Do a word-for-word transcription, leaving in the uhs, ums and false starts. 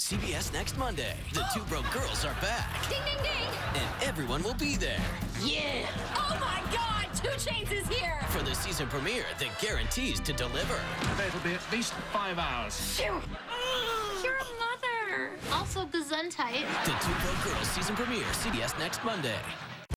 C B S next Monday. The Two Broke Girls are back. Ding, ding, ding! And everyone will be there. Yeah! Oh my God! Two Chains is here! For the season premiere that guarantees to deliver. It'll be at least five hours. Shoot! You're a mother! Also, gesundheit. The Two Broke Girls season premiere, C B S next Monday.